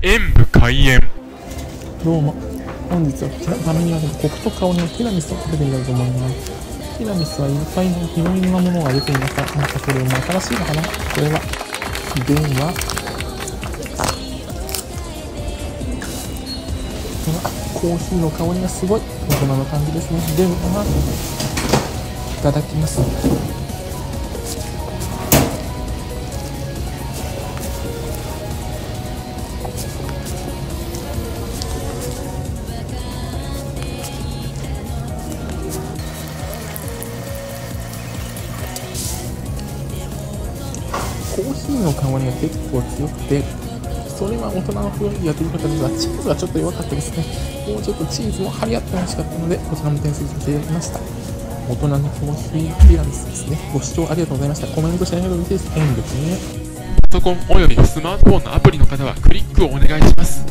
演武開演。どうも、本日はこちらバナナのコクと香りのティラミスを食べてみたいと思います。ティラミスはいっぱいのいろいろなものが出ていますが、なんかこれも新しいのかな。これはではコーヒーの香りがすごい大人の感じですね。ではいただきます。コーヒーの香りが結構強くて、それは大人の風味が出る方ですが、チーズはちょっと弱かったですね。もうちょっとチーズも張り合ってほしかったので、こちらも点数させていただきました。大人のコーヒーティラミスですね。ご視聴ありがとうございました。コメントしてありがとうございました。パソコンおよびスマートフォンのアプリの方はクリックをお願いします。